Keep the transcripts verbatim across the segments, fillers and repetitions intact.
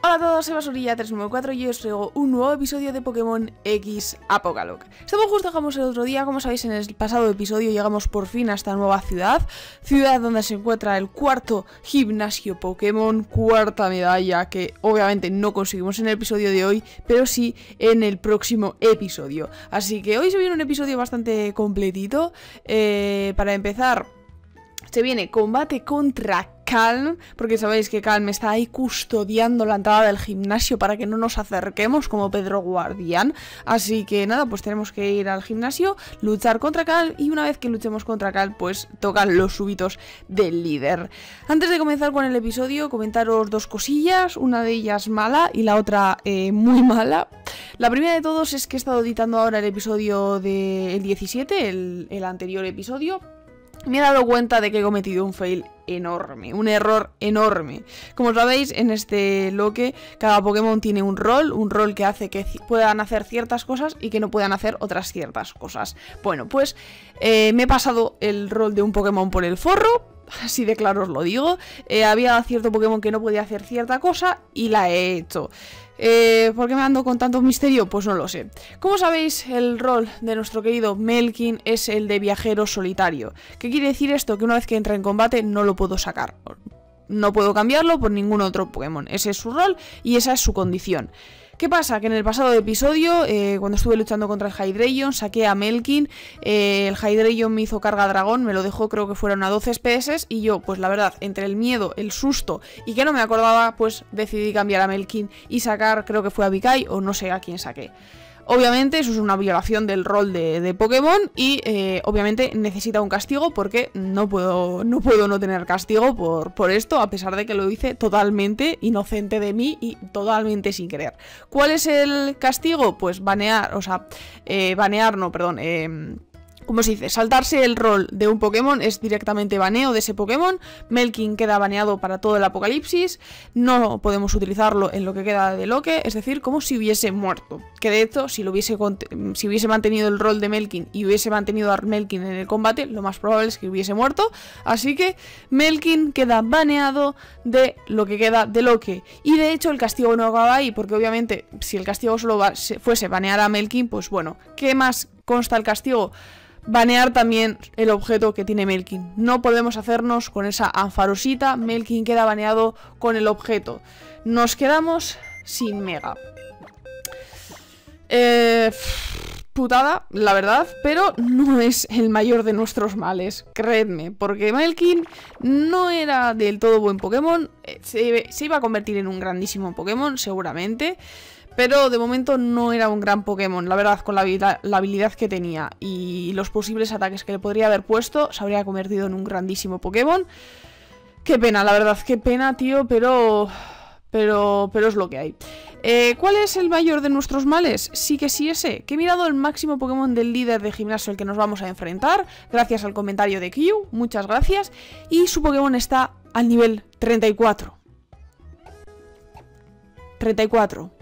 Hola a todos, soy Basurilla tres noventa y cuatro y os traigo un nuevo episodio de Pokémon X Apocalocke. Estamos justo como el otro día, como sabéis en el pasado episodio llegamos por fin a esta nueva ciudad, ciudad donde se encuentra el cuarto gimnasio Pokémon, cuarta medalla que obviamente no conseguimos en el episodio de hoy, pero sí en el próximo episodio. Así que hoy se viene un episodio bastante completito, eh, para empezar se viene combate contra Calm, porque sabéis que Calm está ahí custodiando la entrada del gimnasio para que no nos acerquemos como Pedro Guardián. Así que nada, pues tenemos que ir al gimnasio, luchar contra Calm y una vez que luchemos contra Calm, pues tocan los súbitos del líder. Antes de comenzar con el episodio, comentaros dos cosillas, una de ellas mala y la otra eh, muy mala. La primera de todos es que he estado editando ahora el episodio del diecisiete, el, el anterior episodio. Me he dado cuenta de que he cometido un fail enorme, un error enorme. Como sabéis, en este loque cada Pokémon tiene un rol, un rol que hace que puedan hacer ciertas cosas y que no puedan hacer otras ciertas cosas. Bueno, pues eh, me he pasado el rol de un Pokémon por el forro, así de claro os lo digo. Eh, había cierto Pokémon que no podía hacer cierta cosa y la he hecho. Eh, ¿Por qué me ando con tanto misterio? Pues no lo sé. Como sabéis, el rol de nuestro querido Melkin es el de viajero solitario. ¿Qué quiere decir esto? Que una vez que entra en combate no lo puedo sacar. No puedo cambiarlo por ningún otro Pokémon. Ese es su rol y esa es su condición. ¿Qué pasa? Que en el pasado episodio, eh, cuando estuve luchando contra el Hydreigon, saqué a Melkin, eh, el Hydreigon me hizo carga dragón, me lo dejó, creo que fueron a doce S P S, y yo, pues la verdad, entre el miedo, el susto y que no me acordaba, pues decidí cambiar a Melkin y sacar, creo que fue a Bicay o no sé a quién saqué. Obviamente eso es una violación del rol de, de Pokémon y eh, obviamente necesita un castigo porque no puedo no, puedo no tener castigo por, por esto, a pesar de que lo hice totalmente inocente de mí y totalmente sin querer. ¿Cuál es el castigo? Pues banear, o sea, eh, banear, no, perdón, eh... como se dice, saltarse el rol de un Pokémon es directamente baneo de ese Pokémon. Melkin queda baneado para todo el apocalipsis. No podemos utilizarlo en lo que queda de Loque, es decir, como si hubiese muerto. Que de hecho, si, lo hubiese, si hubiese mantenido el rol de Melkin y hubiese mantenido a Melkin en el combate, lo más probable es que hubiese muerto. Así que Melkin queda baneado de lo que queda de Loque. Y de hecho el castigo no acaba ahí, porque obviamente si el castigo solo fuese banear a Melkin, pues bueno, ¿qué más consta el castigo? Banear también el objeto que tiene Melkin. No podemos hacernos con esa Anfarosita. Melkin queda baneado con el objeto. Nos quedamos sin Mega. Eh, putada, la verdad, pero no es el mayor de nuestros males, creedme, porque Melkin no era del todo buen Pokémon. Se, se iba a convertir en un grandísimo Pokémon, seguramente. Pero de momento no era un gran Pokémon, la verdad, con la habilidad, la habilidad que tenía y los posibles ataques que le podría haber puesto, se habría convertido en un grandísimo Pokémon. Qué pena, la verdad, qué pena, tío, pero... Pero, pero es lo que hay. Eh, ¿Cuál es el mayor de nuestros males? Sí que sí ese, que he mirado el máximo Pokémon del líder de gimnasio al que nos vamos a enfrentar, gracias al comentario de Q, muchas gracias, y su Pokémon está al nivel treinta y cuatro. treinta y cuatro.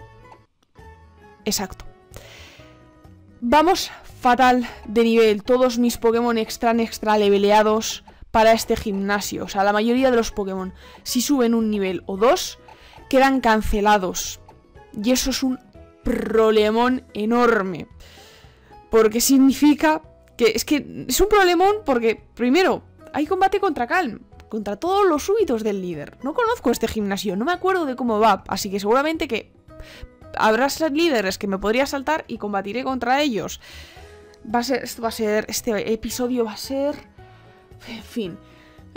Exacto. Vamos fatal de nivel. Todos mis Pokémon están extra leveleados para este gimnasio. O sea, la mayoría de los Pokémon, si suben un nivel o dos, quedan cancelados. Y eso es un problemón enorme. Porque significa que... Es que es un problemón porque, primero, hay combate contra Calm. Contra todos los súbitos del líder. No conozco este gimnasio, no me acuerdo de cómo va. Así que seguramente que... habrá líderes que me podría saltar y combatiré contra ellos. Va a ser, esto va a ser, este episodio va a ser... En fin.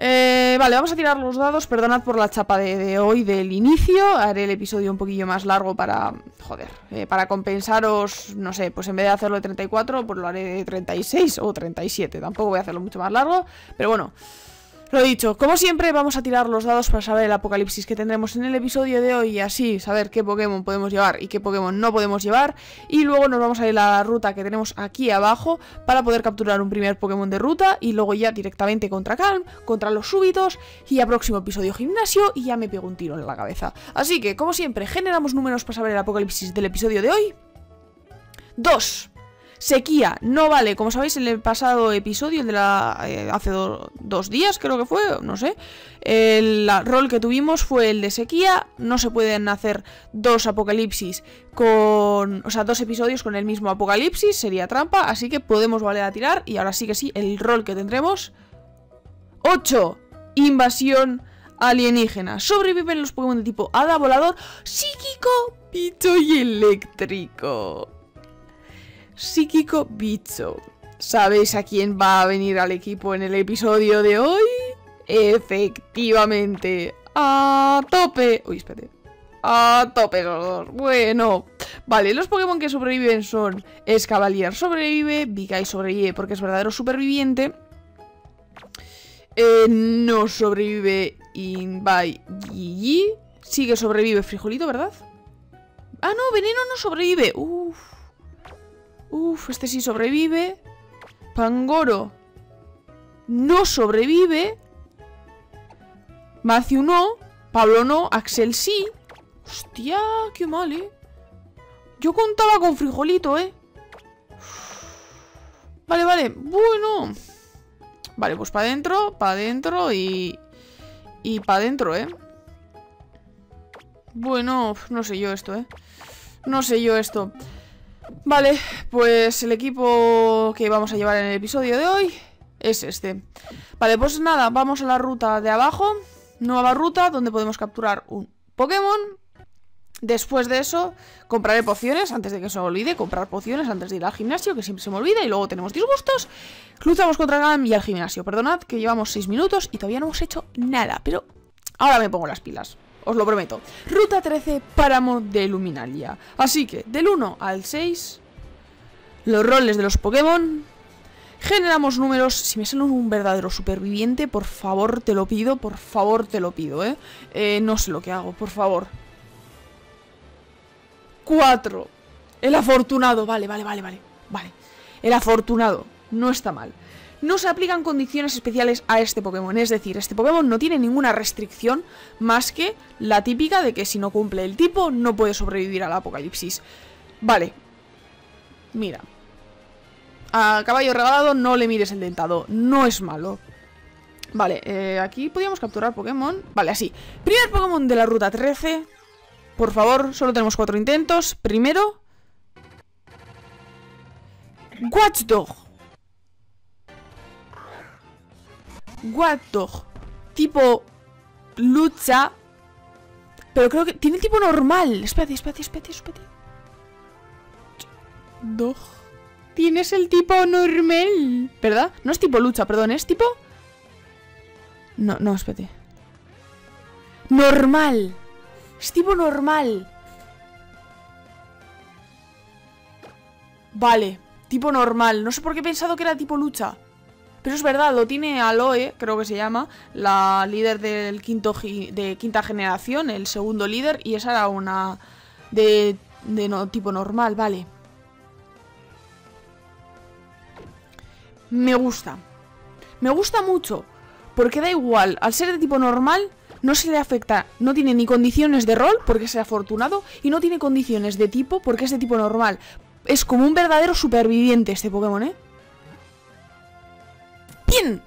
Eh, vale, vamos a tirar los dados. Perdonad por la chapa de, de hoy del inicio. Haré el episodio un poquillo más largo para... Joder, eh, para compensaros, no sé, pues en vez de hacerlo de treinta y cuatro, pues lo haré de treinta y seis o treinta y siete. Tampoco voy a hacerlo mucho más largo, pero bueno... Lo dicho, como siempre vamos a tirar los dados para saber el apocalipsis que tendremos en el episodio de hoy y así saber qué Pokémon podemos llevar y qué Pokémon no podemos llevar. Y luego nos vamos a ir a la ruta que tenemos aquí abajo para poder capturar un primer Pokémon de ruta y luego ya directamente contra Calm, contra los súbitos y a próximo episodio gimnasio y ya me pego un tiro en la cabeza. Así que, como siempre, generamos números para saber el apocalipsis del episodio de hoy. dos. Sequía, no vale. Como sabéis, en el pasado episodio, el de la eh, hace do, dos días creo que fue, no sé, el rol que tuvimos fue el de sequía. No se pueden hacer dos apocalipsis con, o sea, dos episodios con el mismo apocalipsis, sería trampa, así que podemos volver a tirar. Y ahora sí que sí, el rol que tendremos, ocho. Invasión alienígena. Sobreviven los Pokémon de tipo hada, volador, psíquico, bicho y eléctrico. Psíquico, bicho. ¿Sabéis a quién va a venir al equipo en el episodio de hoy? Efectivamente, a tope. Uy, espérate. A tope los dos. Bueno, vale, los Pokémon que sobreviven son Escavalier sobrevive, Bicay sobrevive porque es verdadero superviviente. Eh, no sobrevive Inby, Gigi. Sí que sobrevive Frijolito, ¿verdad? Ah, no, Veneno no sobrevive. Uff. Uff, este sí sobrevive. Pangoro no sobrevive. Maciu no. Pablo no. Axel sí. Hostia, qué mal, ¿eh? Yo contaba con Frijolito, ¿eh? Vale, vale. Bueno. Vale, pues para adentro, para adentro y... Y para adentro, ¿eh? Bueno, no sé yo esto, ¿eh? No sé yo esto. Vale, pues el equipo que vamos a llevar en el episodio de hoy es este. Vale, pues nada, vamos a la ruta de abajo. Nueva ruta donde podemos capturar un Pokémon. Después de eso, compraré pociones antes de que se me olvide. Comprar pociones antes de ir al gimnasio, que siempre se me olvida. Y luego tenemos disgustos. Luchamos contra Calm y al gimnasio. Perdonad que llevamos seis minutos y todavía no hemos hecho nada. Pero ahora me pongo las pilas. Os lo prometo. Ruta trece, Páramo de Luminalia. Así que del uno al seis, los roles de los Pokémon. Generamos números. Si me sale un verdadero superviviente, por favor te lo pido, por favor te lo pido, ¿eh? eh no sé lo que hago, por favor. cuatro. El afortunado. Vale, vale, vale, vale. Vale. El afortunado. No está mal. No se aplican condiciones especiales a este Pokémon. Es decir, este Pokémon no tiene ninguna restricción más que la típica de que si no cumple el tipo no puede sobrevivir al apocalipsis. Vale. Mira. A caballo regalado no le mires el dentado. No es malo. Vale, eh, aquí podíamos capturar Pokémon. Vale, así. Primer Pokémon de la ruta trece. Por favor, solo tenemos cuatro intentos. Primero. Watchdog. Watchdog, tipo lucha, pero creo que tiene el tipo normal. Espérate, espérate, espérate, espérate. Dog, tienes el tipo normal, ¿verdad? No es tipo lucha, perdón, es tipo... No, no, espérate. Normal. Es tipo normal. Vale, tipo normal. No sé por qué he pensado que era tipo lucha. Pero es verdad, lo tiene Aloe, creo que se llama, la líder del quinto de quinta generación, el segundo líder, y esa era una de, de no, tipo normal, vale. Me gusta. Me gusta mucho, porque da igual, al ser de tipo normal no se le afecta, no tiene ni condiciones de rol, porque es afortunado, y no tiene condiciones de tipo, porque es de tipo normal. Es como un verdadero superviviente este Pokémon, ¿eh? Bien.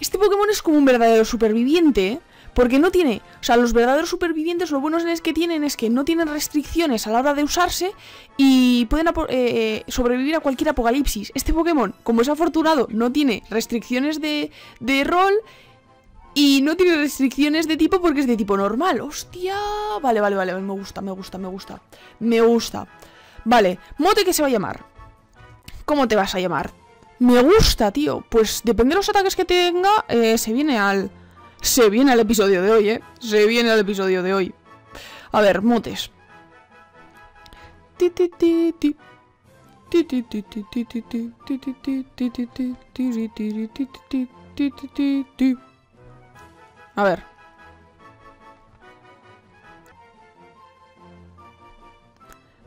Este Pokémon es como un verdadero superviviente, ¿eh? Porque no tiene... O sea, los verdaderos supervivientes, lo bueno es que tienen es que no tienen restricciones a la hora de usarse y pueden eh, sobrevivir a cualquier apocalipsis. Este Pokémon, como es afortunado, no tiene restricciones de, de rol y no tiene restricciones de tipo porque es de tipo normal. ¡Hostia! Vale, vale, vale, me gusta, me gusta, me gusta. Me gusta. Vale, mote que se va a llamar. ¿Cómo te vas a llamar? Me gusta, tío. Pues depende de los ataques que tenga, eh, se viene al... Se viene al episodio de hoy, eh. Se viene al episodio de hoy. A ver, motes. A ver.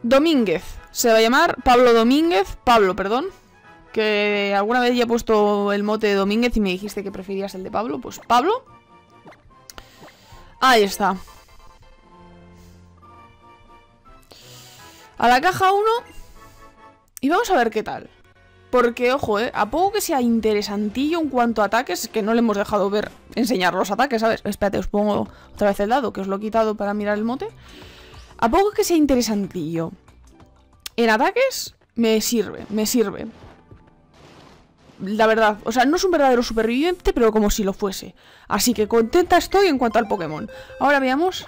Domínguez. Se va a llamar Pablo Domínguez. Pablo, perdón. Que alguna vez ya he puesto el mote de Domínguez y me dijiste que preferías el de Pablo. Pues Pablo. Ahí está. A la caja uno. Y vamos a ver qué tal. Porque, ojo, ¿eh? A poco que sea interesantillo en cuanto a ataques, que no le hemos dejado ver, enseñar los ataques, ¿sabes? Espérate, os pongo otra vez el dado, que os lo he quitado para mirar el mote. A poco que sea interesantillo en ataques, me sirve, me sirve. La verdad, o sea, no es un verdadero superviviente, pero como si lo fuese. Así que contenta estoy en cuanto al Pokémon. Ahora veamos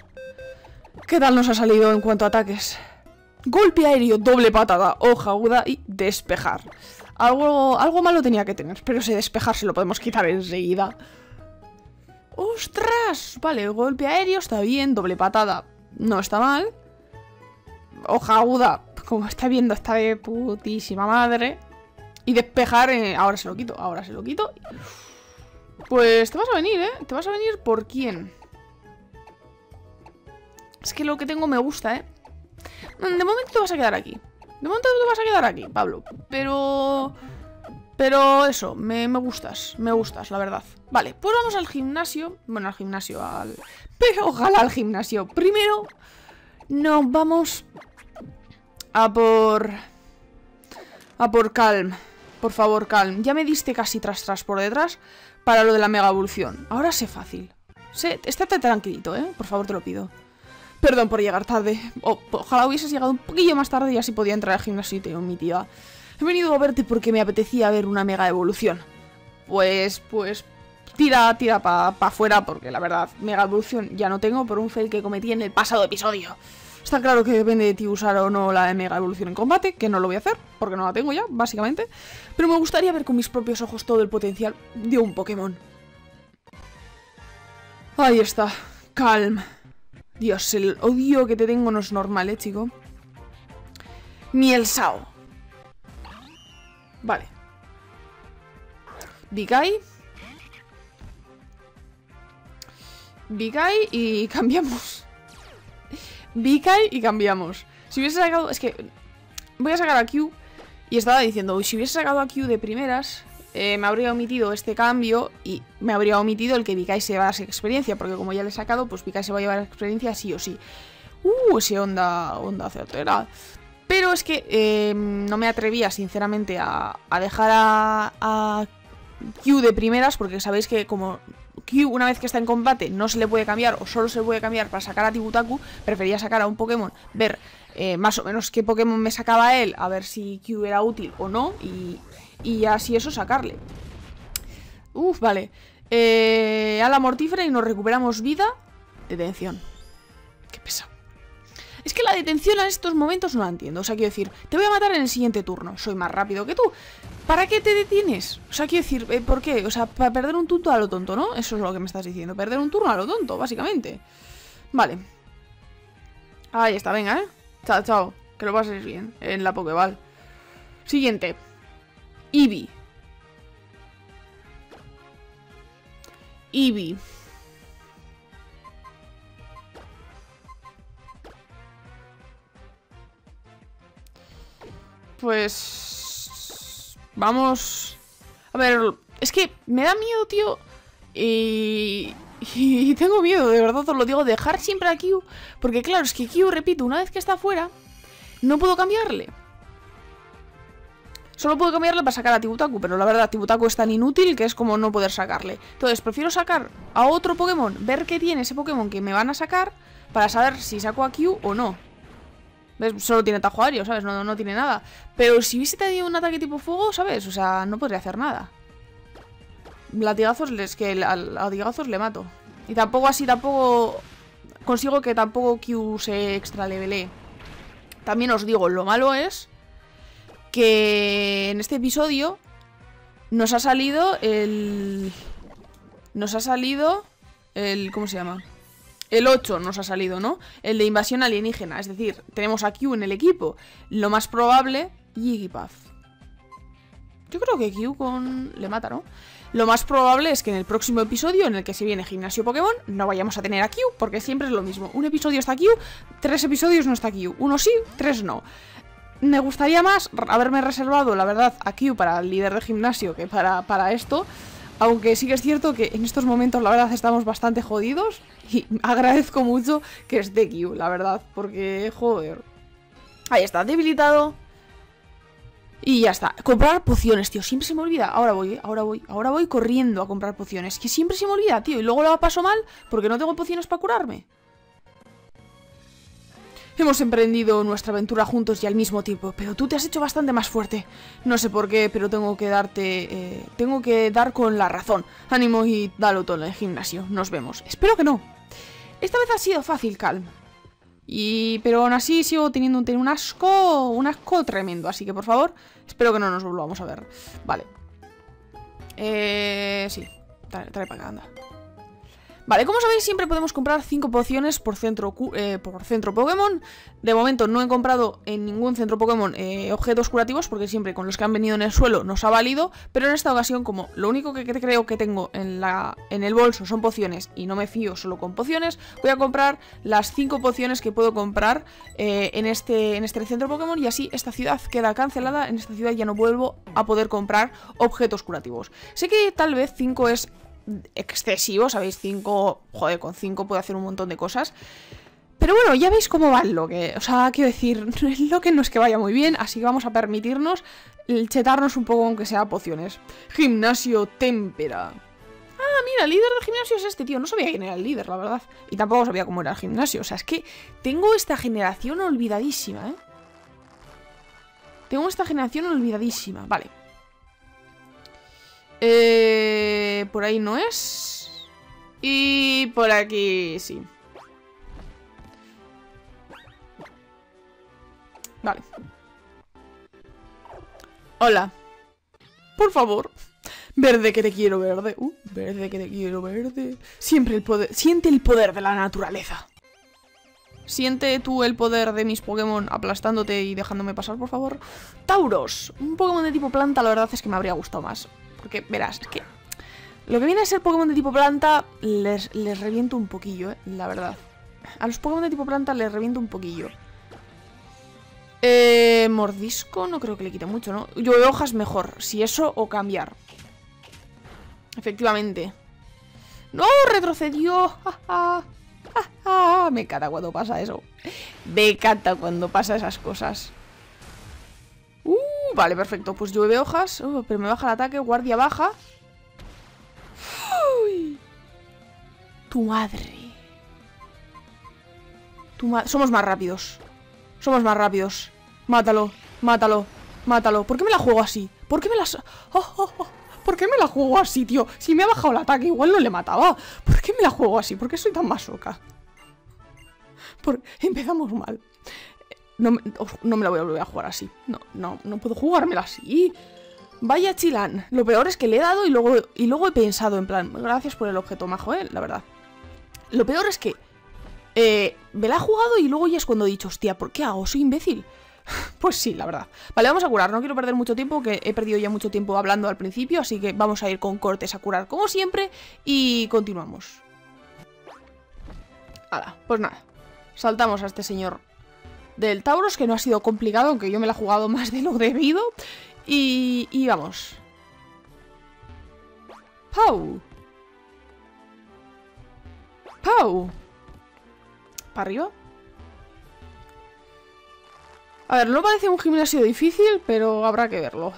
qué tal nos ha salido en cuanto a ataques. Golpe aéreo, doble patada, hoja aguda y despejar. Algo, algo malo tenía que tener, pero ese despejar se lo podemos quitar enseguida. ¡Ostras! Vale, golpe aéreo está bien, doble patada no está mal. Hoja aguda, como está viendo, está de putísima madre. Y despejar, eh, ahora se lo quito, ahora se lo quito. Pues te vas a venir, ¿eh? Te vas a venir por quién. Es que lo que tengo me gusta, ¿eh? De momento te vas a quedar aquí. De momento te vas a quedar aquí, Pablo. Pero... Pero eso, me, me gustas, me gustas, la verdad. Vale, pues vamos al gimnasio. Bueno, al gimnasio, al... Pero ojalá al gimnasio. Primero nos vamos a por... A por Calm. Por favor, Calm. Ya me diste casi tras tras por detrás para lo de la mega evolución. Ahora sé fácil. Sé, estate tranquilito, ¿eh? Por favor, te lo pido. Perdón por llegar tarde. O, ojalá hubieses llegado un poquillo más tarde y así podía entrar al gimnasio y te omitía. He venido a verte porque me apetecía ver una mega evolución. Pues, pues, tira, tira para pa afuera porque la verdad, mega evolución ya no tengo por un fail que cometí en el pasado episodio. Está claro que depende de ti usar o no la mega evolución en combate, que no lo voy a hacer porque no la tengo ya, básicamente. Pero me gustaría ver con mis propios ojos todo el potencial de un Pokémon. Ahí está, Calm. Dios, el odio que te tengo no es normal, ¿eh, chico? Miel Sao. Vale. Bicay. Bicay y cambiamos. Bicay y cambiamos. Si hubiese sacado... Es que... Voy a sacar a Q. Y estaba diciendo, si hubiese sacado a Q de primeras... Eh, me habría omitido este cambio y me habría omitido el que Vikai se llevase experiencia, porque como ya le he sacado, pues Vikai se va a llevar experiencia sí o sí. Uh, ese onda, onda certera. Pero es que eh, no me atrevía, sinceramente, a, a dejar a, a Q de primeras, porque sabéis que como Q una vez que está en combate no se le puede cambiar, o solo se le puede cambiar para sacar a Tibutaku, prefería sacar a un Pokémon, ver eh, más o menos qué Pokémon me sacaba él, a ver si Q era útil o no, y... Y así eso sacarle. Uf, vale. Eh, a la mortífera y nos recuperamos vida. Detención. Qué pesado. Es que la detención en estos momentos no la entiendo. O sea, quiero decir, te voy a matar en el siguiente turno. Soy más rápido que tú. ¿Para qué te detienes? O sea, quiero decir, eh, ¿por qué? O sea, para perder un turno a lo tonto, ¿no? Eso es lo que me estás diciendo. Perder un turno a lo tonto, básicamente. Vale. Ahí está, venga, ¿eh? Chao, chao. Que lo pases bien en la Pokéball. Siguiente. Inby. Inby. Pues... Vamos... A ver... Es que me da miedo, tío. Y... y tengo miedo, de verdad, os lo digo. Dejar siempre a Q. Porque claro, es que Q, repito, una vez que está fuera, no puedo cambiarle. Solo puedo cambiarle para sacar a Tibutaku, pero la verdad, Tibutaku es tan inútil que es como no poder sacarle. Entonces, prefiero sacar a otro Pokémon, ver qué tiene ese Pokémon que me van a sacar, para saber si saco a Q o no. ¿Ves? Solo tiene tajo aéreo, ¿sabes? No, no tiene nada. Pero si hubiese tenido un ataque tipo fuego, ¿sabes? O sea, no podría hacer nada. Latigazos, es que al latigazos le mato. Y tampoco así, tampoco... Consigo que tampoco Q se extralevelee. También os digo, lo malo es... que en este episodio nos ha salido el... Nos ha salido el... ¿Cómo se llama? El ocho nos ha salido, ¿no? El de invasión alienígena. Es decir, tenemos a Q en el equipo. Lo más probable... Jigglypuff. Yo creo que Q con... le mata, ¿no? Lo más probable es que en el próximo episodio, en el que se viene Gimnasio Pokémon, no vayamos a tener a Q, porque siempre es lo mismo. Un episodio está Q, tres episodios no está Q. Uno sí, tres no. Me gustaría más haberme reservado, la verdad, a Q para el líder de gimnasio que para, para esto. Aunque sí que es cierto que en estos momentos, la verdad, estamos bastante jodidos. Y agradezco mucho que esté Q, la verdad, porque, joder. Ahí está, debilitado. Y ya está. Comprar pociones, tío. Siempre se me olvida. Ahora voy, ahora voy. Ahora voy corriendo a comprar pociones. Que siempre se me olvida, tío. Y luego la paso mal porque no tengo pociones para curarme. Hemos emprendido nuestra aventura juntos y al mismo tiempo, pero tú te has hecho bastante más fuerte. No sé por qué, pero tengo que darte... Eh, tengo que dar con la razón. Ánimo y dalo todo en el gimnasio. Nos vemos. Espero que no. Esta vez ha sido fácil, Calm. Y... pero aún así sigo teniendo un, un asco... un asco tremendo. Así que, por favor, espero que no nos volvamos a ver. Vale. Eh... sí. Trae, trae para acá, anda. Vale, como sabéis, siempre podemos comprar cinco pociones por centro, eh, por centro Pokémon. De momento no he comprado en ningún centro Pokémon eh, objetos curativos, porque siempre con los que han venido en el suelo nos ha valido. Pero en esta ocasión, como lo único que creo que tengo en, la, en el bolso son pociones y no me fío solo con pociones, voy a comprar las cinco pociones que puedo comprar eh, en, este, en este centro Pokémon. Y así esta ciudad queda cancelada. En esta ciudad ya no vuelvo a poder comprar objetos curativos. Sé que tal vez cinco es... excesivo, ¿sabéis? cinco... Joder, con cinco puedo hacer un montón de cosas. Pero bueno, ya veis cómo va lo que... O sea, quiero decir, lo que no es que vaya muy bien, así que vamos a permitirnos el chetarnos un poco, aunque sea pociones. Gimnasio Témpera. Ah, mira, el líder del gimnasio es este, tío. No sabía quién era el líder, la verdad. Y tampoco sabía cómo era el gimnasio. O sea, es que tengo esta generación olvidadísima, ¿eh? Tengo esta generación olvidadísima. Vale. Eh, por ahí no es. Y por aquí sí. Vale. Hola. Por favor. Verde que te quiero, verde. Uh, verde que te quiero, verde. Siempre el poder. Siente el poder de la naturaleza. Siente tú el poder de mis Pokémon aplastándote y dejándome pasar, por favor. Tauros. Un Pokémon de tipo planta, la verdad es que me habría gustado más. Porque, verás, es que lo que viene a ser Pokémon de tipo planta les, les reviento un poquillo, eh, la verdad. A los Pokémon de tipo planta les reviento un poquillo. Eh, mordisco no creo que le quite mucho, ¿no? Llueve hojas mejor, si eso o cambiar. Efectivamente. ¡No! ¡Retrocedió! ¡Ja, ja! ¡Ja, ja! Me encanta cuando pasa eso. Me encanta cuando pasa esas cosas. Vale, perfecto, pues llueve hojas. Oh, pero me baja el ataque, guardia baja. Uy. Tu madre. Tu ma Somos más rápidos. Somos más rápidos. Mátalo, mátalo, mátalo. ¿Por qué me la juego así? ¿Por qué me la... Oh, oh, oh. ¿Por qué me la juego así, tío? Si me ha bajado el ataque, igual no le mataba. ¿Por qué me la juego así? ¿Por qué soy tan masoca? Por... Empezamos mal. No, no me la voy a volver a jugar así. No, no, no puedo jugármela así. Vaya chilán. Lo peor es que le he dado y luego, y luego he pensado en plan, gracias por el objeto majo, eh, la verdad. Lo peor es que eh, me la ha jugado y luego ya es cuando he dicho, hostia, ¿por qué hago? ¿Soy imbécil? Pues sí, la verdad. Vale, vamos a curar. No quiero perder mucho tiempo, que he perdido ya mucho tiempo hablando al principio. Así que vamos a ir con cortes a curar como siempre. Y continuamos. Hala, pues nada. Saltamos a este señor del Tauros, que no ha sido complicado, aunque yo me la he jugado más de lo debido. Y, y vamos. Pau. Pau. ¿Para arriba? A ver, no parece un gimnasio difícil, pero habrá que verlo.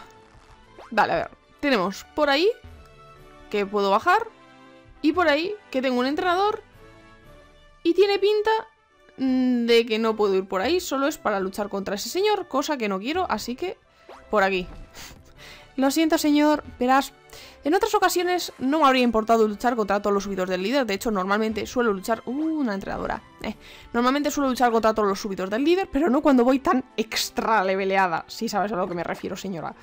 Vale, a ver. Tenemos por ahí, que puedo bajar. Y por ahí, que tengo un entrenador. Y tiene pinta... de que no puedo ir por ahí, solo es para luchar contra ese señor, cosa que no quiero, así que por aquí. Lo siento, señor, verás, en otras ocasiones no me habría importado luchar contra todos los súbitos del líder, de hecho normalmente suelo luchar... Uh, una entrenadora. Eh. Normalmente suelo luchar contra todos los súbitos del líder, pero no cuando voy tan extra leveleada, si sabes a lo que me refiero, señora.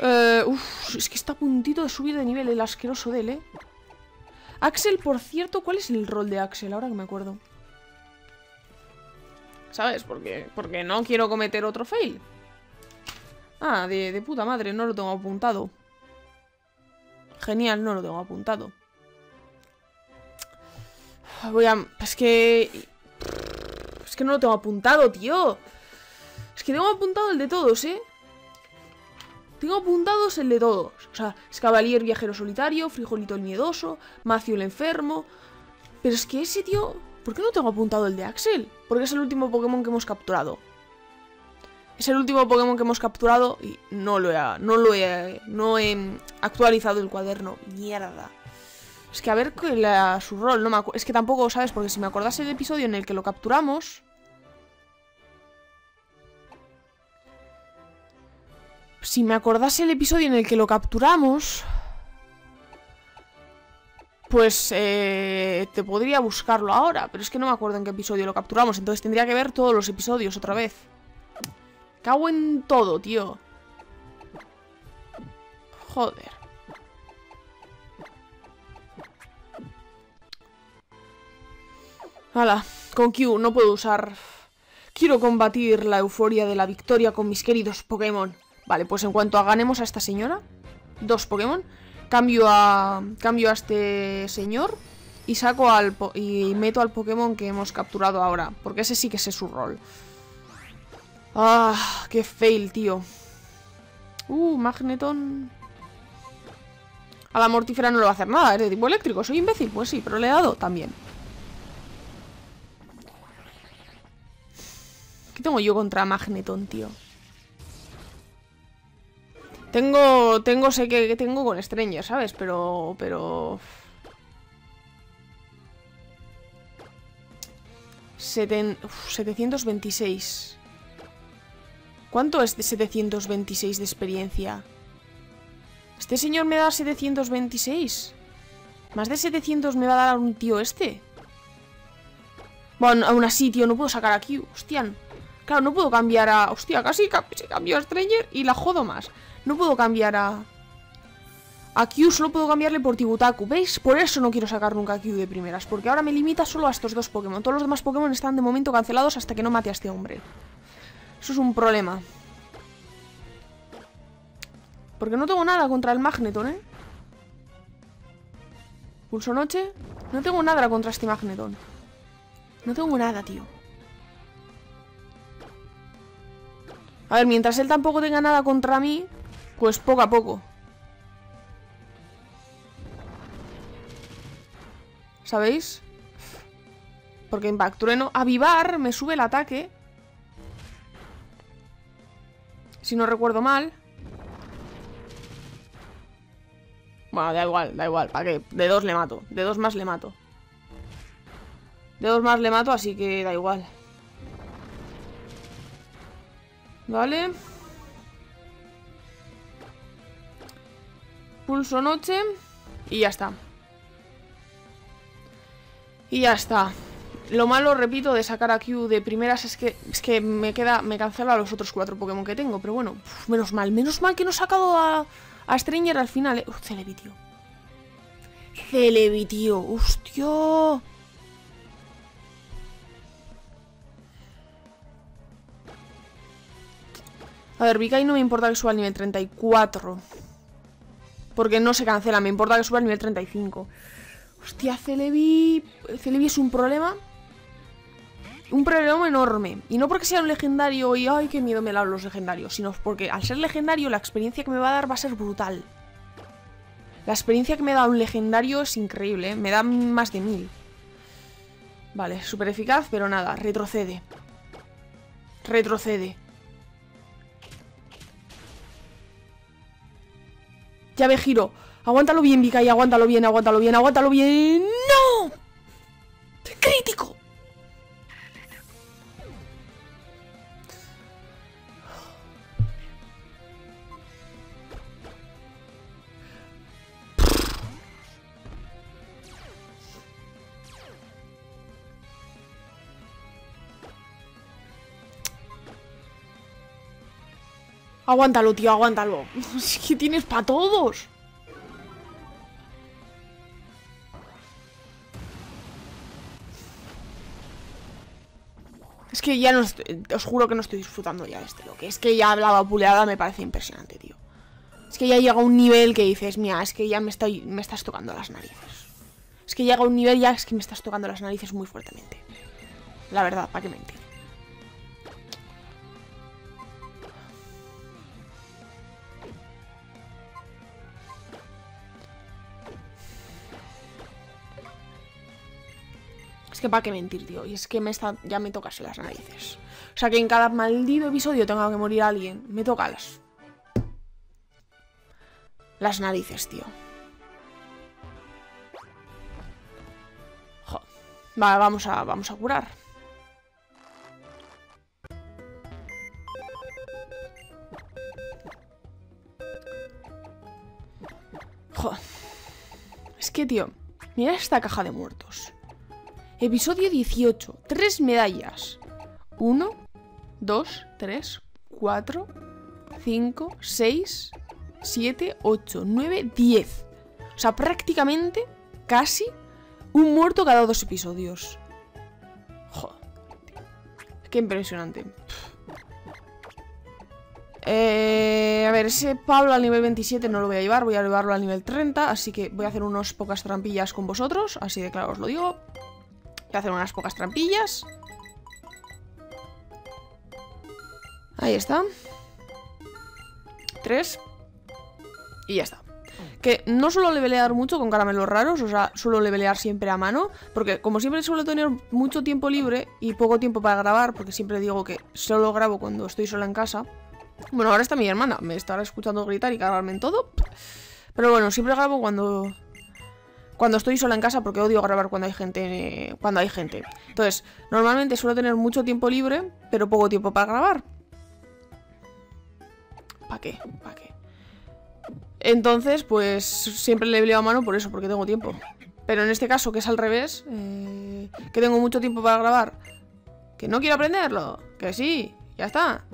Eh, uf, es que está a puntito de subir de nivel el asqueroso de él, eh. Axel, por cierto, ¿cuál es el rol de Axel? Ahora que me acuerdo. ¿Sabes? Porque, porque no quiero cometer otro fail. Ah, de, de puta madre, no lo tengo apuntado. Genial, no lo tengo apuntado. Voy a... Es que... Es que no lo tengo apuntado, tío. Es que tengo apuntado el de todos, ¿eh? Tengo apuntados el de todos. O sea, Escavalier, viajero solitario, Frijolito el miedoso, Maciu el enfermo... Pero es que ese tío... ¿Por qué no tengo apuntado el de Axel? Porque es el último Pokémon que hemos capturado. Es el último Pokémon que hemos capturado y no lo he, no lo he, no he actualizado el cuaderno. Mierda. Es que a ver la, su rol, no me acuerdo. Es que tampoco, ¿sabes? Porque si me acordase el episodio en el que lo capturamos... Si me acordase el episodio en el que lo capturamos... Pues eh, te podría buscarlo ahora, pero es que no me acuerdo en qué episodio lo capturamos. Entonces tendría que ver todos los episodios otra vez. Cago en todo, tío. Joder. Hala, con Q no puedo usar... Quiero combatir la euforia de la victoria con mis queridos Pokémon. Vale, pues en cuanto ganemos a esta señora, dos Pokémon, cambio a cambio a este señor y saco al po y meto al Pokémon que hemos capturado ahora, porque ese sí que sé su rol. Ah, qué fail, tío. Uh, Magneton. A la mortífera no le va a hacer nada, es de tipo eléctrico, soy imbécil. Pues sí, pero le he dado también. ¿Qué tengo yo contra Magneton, tío? Tengo, tengo, sé que tengo con Stranger, ¿sabes? Pero, pero... Seten, uf, setecientos veintiséis. ¿Cuánto es de setecientos veintiséis de experiencia? ¿Este señor me da setecientos veintiséis? Más de setecientos me va a dar un tío este. Bueno, aún así, tío, no puedo sacar aquí. Hostian. Claro, no puedo cambiar a... Hostia, casi se cambió a Stranger y la jodo más. No puedo cambiar a... A Q solo puedo cambiarle por Tibutaku, ¿veis? Por eso no quiero sacar nunca a Q de primeras, porque ahora me limita solo a estos dos Pokémon. Todos los demás Pokémon están de momento cancelados hasta que no mate a este hombre. Eso es un problema. Porque no tengo nada contra el Magneton, ¿eh? Pulso noche. No tengo nada contra este Magneton. No tengo nada, tío. A ver, mientras él tampoco tenga nada contra mí, pues poco a poco. ¿Sabéis? Porque Impact Trueno. Avivar me sube el ataque. Si no recuerdo mal. Bueno, da igual, da igual. ¿Para qué? De dos le mato. De dos más le mato. De dos más le mato, así que da igual. Vale. Pulso noche. Y ya está. Y ya está. Lo malo, repito, de sacar a Q de primeras es que es que me queda. Me cancela los otros cuatro Pokémon que tengo. Pero bueno, uf, menos mal. Menos mal que no he sacado a, a Stranger al final, eh. Uf, Celebi, tío. Celebi, tío. Hostia. A ver, Bicay no me importa que suba al nivel treinta y cuatro. Porque no se cancela, me importa que suba al nivel treinta y cinco. Hostia, Celebi... Celebi es un problema. Un problema enorme. Y no porque sea un legendario y... ¡Ay, qué miedo me dan los legendarios! Sino porque al ser legendario la experiencia que me va a dar va a ser brutal. La experiencia que me da un legendario es increíble, ¿eh? Me da más de mil. Vale, súper eficaz, pero nada. Retrocede. Retrocede. Ya me giro. Aguántalo bien, Vikai. Aguántalo bien, aguántalo bien, aguántalo bien. ¡No! ¡Crítico! Aguántalo, tío, aguántalo. Es que tienes para todos. Es que ya no estoy, os juro que no estoy disfrutando ya de este bloque. Es que ya la vapuleada me parece impresionante, tío. Es que ya llega un nivel que dices, mira, es que ya me, estoy, me estás tocando las narices. Es que llega un nivel ya es que me estás tocando las narices muy fuertemente. La verdad, ¿para qué mentir? que para qué mentir, tío. Y es que me está, ya me tocas las narices. O sea, que en cada maldito episodio tenga que morir alguien. Me toca las... Las narices, tío. Joder. Vale, vamos a, vamos a curar. Joder. Es que, tío, mira esta caja de muertos. Episodio dieciocho. Tres medallas. uno, dos, tres, cuatro, cinco, seis, siete, ocho, nueve, diez. O sea, prácticamente, casi, un muerto cada dos episodios. Joder. Qué impresionante. Eh, a ver, ese Pablo al nivel veintisiete no lo voy a llevar, voy a llevarlo al nivel treinta. Así que voy a hacer unas pocas trampillas con vosotros. Así de claro os lo digo. Voy a hacer unas pocas trampillas. Ahí está. Tres. Y ya está. Que no suelo levelear mucho con caramelos raros, o sea, suelo levelear siempre a mano, porque como siempre suelo tener mucho tiempo libre y poco tiempo para grabar, porque siempre digo que solo grabo cuando estoy sola en casa. Bueno, ahora está mi hermana, me estará escuchando gritar y cagarme en todo. Pero bueno, siempre grabo cuando... Cuando estoy sola en casa, porque odio grabar cuando hay gente... Cuando hay gente. Entonces, normalmente suelo tener mucho tiempo libre, pero poco tiempo para grabar. ¿Para qué? ¿Para qué? Entonces, pues siempre le leo a mano por eso, porque tengo tiempo. Pero en este caso, que es al revés, eh, que tengo mucho tiempo para grabar, que no quiero aprenderlo, que sí, ya está.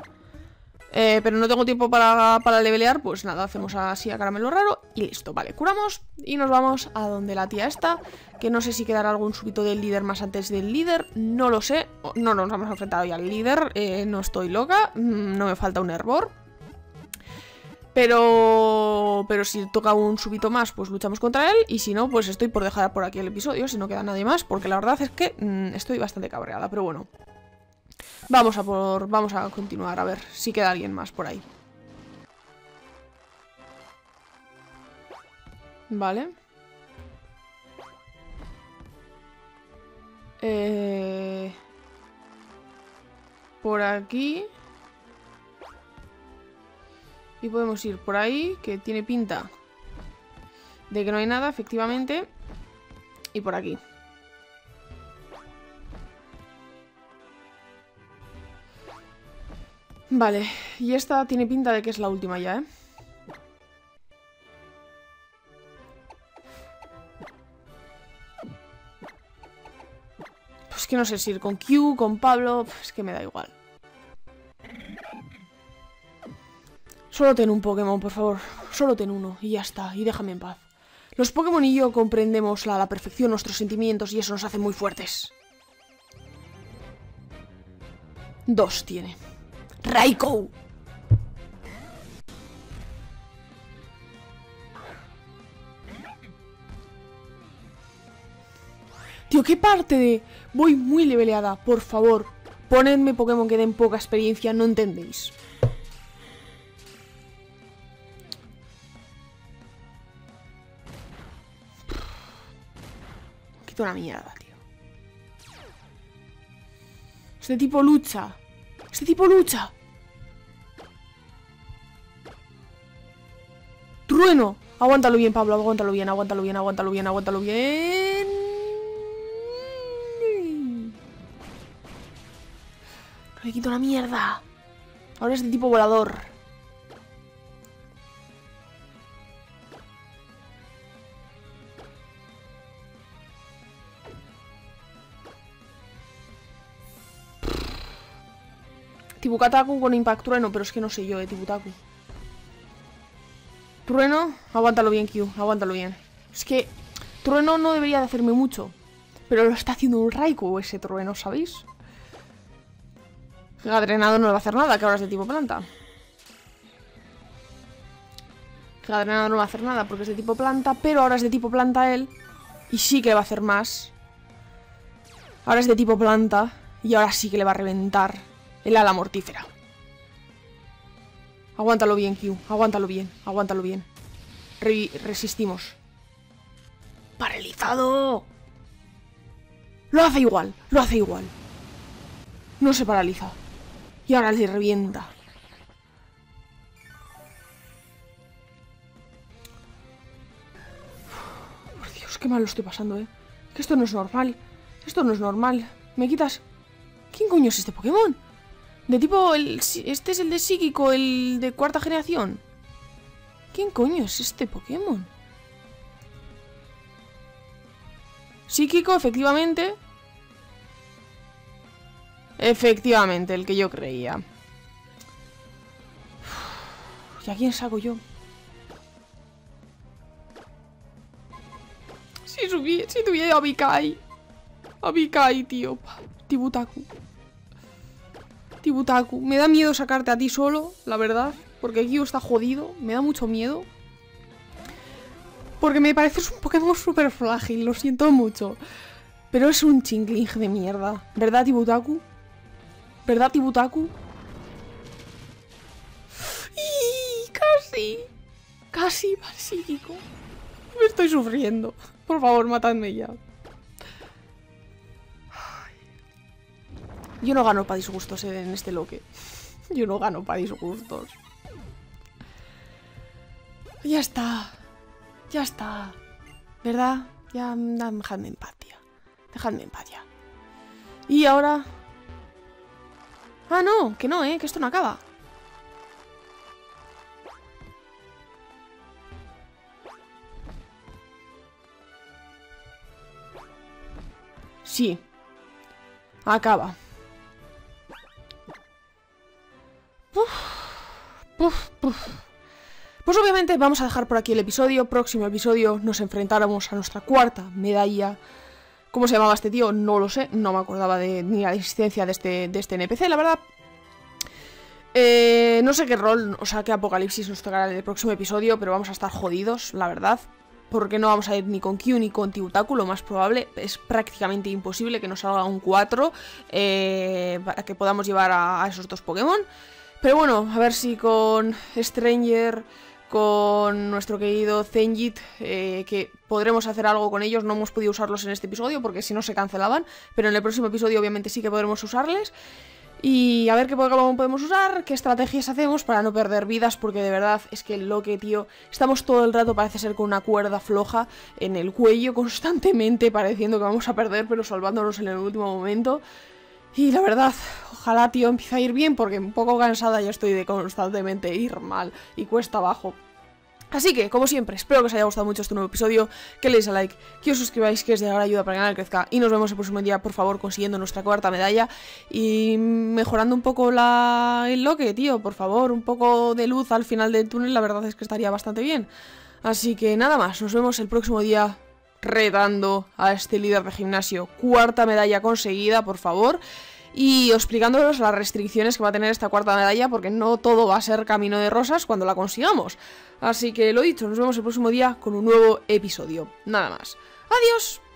Eh, pero no tengo tiempo para, para levelear, pues nada, hacemos así a caramelo raro y listo. Vale, curamos y nos vamos a donde la tía está, que no sé si quedará algún súbito del líder más antes del líder, no lo sé. No, no nos hemos enfrentado ya al líder, eh, no estoy loca, no me falta un hervor. Pero... pero si toca un súbito más, pues luchamos contra él. Y si no, pues estoy por dejar por aquí el episodio, si no queda nadie más, porque la verdad es que mmm, estoy bastante cabreada, pero bueno. Vamos a por... vamos a continuar, a ver si queda alguien más por ahí. Vale. Eh... Por aquí... Y podemos ir por ahí, que tiene pinta de que no hay nada, efectivamente. Y por aquí. Vale, y esta tiene pinta de que es la última ya, ¿eh? Pues que no sé si ir con Q, con Pablo, es que me da igual. Solo ten un Pokémon, por favor. Solo ten uno y ya está. Y déjame en paz. Los Pokémon y yo comprendemos a la perfección nuestros sentimientos y eso nos hace muy fuertes. Dos tiene. ¡Raikou! Tío, ¿qué parte de...? Voy muy leveleada. Por favor, ponedme Pokémon que den poca experiencia. No entendéis. Una mierda, tío. Este tipo lucha. Este tipo lucha. Trueno. Aguántalo bien, Pablo. Aguántalo bien, aguántalo bien, aguántalo bien, aguántalo bien. Le quito una mierda. Ahora es de tipo volador. Tibutaku con Impact Trueno, pero es que no sé yo, eh, Tibutaku. Trueno, aguántalo bien, Q, aguántalo bien. Es que Trueno no debería de hacerme mucho, pero lo está haciendo un Raikou ese Trueno, ¿sabéis? Gadrenado no le va a hacer nada, que ahora es de tipo planta. Gadrenado no va a hacer nada porque es de tipo planta, pero ahora es de tipo planta él. Y sí que le va a hacer más. Ahora es de tipo planta y ahora sí que le va a reventar. El ala mortífera. Aguántalo bien, Q. Aguántalo bien. Aguántalo bien. Re- resistimos. ¡Paralizado! Lo hace igual, lo hace igual. No se paraliza. Y ahora le revienta. Por Dios, qué mal lo estoy pasando, eh. Que esto no es normal. Esto no es normal. Me quitas... ¿Quién coño es este Pokémon? De tipo... El... Este es el de psíquico, el de cuarta generación. ¿Quién coño es este Pokémon? Psíquico, efectivamente. Efectivamente, el que yo creía. ¿Y a quién saco yo? Si, subí, si tuviera a Bicay. A Bicay, tío. Tibutaku. Tibutaku. Me da miedo sacarte a ti solo, la verdad. Porque Gio está jodido. Me da mucho miedo. Porque me parece un Pokémon súper frágil. Lo siento mucho. Pero es un Chingling de mierda. ¿Verdad, Tibutaku? ¿Verdad, Tibutaku? ¡Y! ¡Casi! Casi para psíquico. Me estoy sufriendo. Por favor, matadme ya. Yo no gano para disgustos en este loque. Yo no gano para disgustos. Ya está. Ya está. ¿Verdad? Ya, dejadme en paz, tía. Dejadme en paz ya. Y ahora... Ah, no, que no, eh, que esto no acaba. Sí. Acaba. Puf, puf, puf. Pues obviamente vamos a dejar por aquí el episodio. Próximo episodio nos enfrentáramos a nuestra cuarta medalla. ¿Cómo se llamaba este tío? No lo sé. No me acordaba de, ni la existencia de este, de este N P C, la verdad. Eh, no sé qué rol, o sea, qué apocalipsis nos tocará en el próximo episodio, pero vamos a estar jodidos, la verdad. Porque no vamos a ir ni con Q ni con Tibutaku, lo más probable. Es prácticamente imposible que nos salga un cuatro eh, para que podamos llevar a, a esos dos Pokémon. Pero bueno, a ver si con Stranger, con nuestro querido Zenjit, eh, que podremos hacer algo con ellos. No hemos podido usarlos en este episodio porque si no se cancelaban, pero en el próximo episodio obviamente sí que podremos usarles. Y a ver qué Pokémon podemos usar, qué estrategias hacemos para no perder vidas, porque de verdad es que lo que, tío, estamos todo el rato parece ser con una cuerda floja en el cuello constantemente, pareciendo que vamos a perder, pero salvándonos en el último momento. Y la verdad, ojalá, tío, empiece a ir bien, porque un poco cansada ya estoy de constantemente ir mal y cuesta abajo. Así que, como siempre, espero que os haya gustado mucho este nuevo episodio, que le deis a like, que os suscribáis, que es de gran ayuda para que el canal crezca, y nos vemos el próximo día, por favor, consiguiendo nuestra cuarta medalla y mejorando un poco la... el loque, tío, por favor, un poco de luz al final del túnel, la verdad es que estaría bastante bien. Así que nada más, nos vemos el próximo día... retando a este líder de gimnasio. Cuarta medalla conseguida, por favor. Y explicándonos las restricciones que va a tener esta cuarta medalla, porque no todo va a ser camino de rosas cuando la consigamos. Así que lo dicho, nos vemos el próximo día con un nuevo episodio. Nada más. ¡Adiós!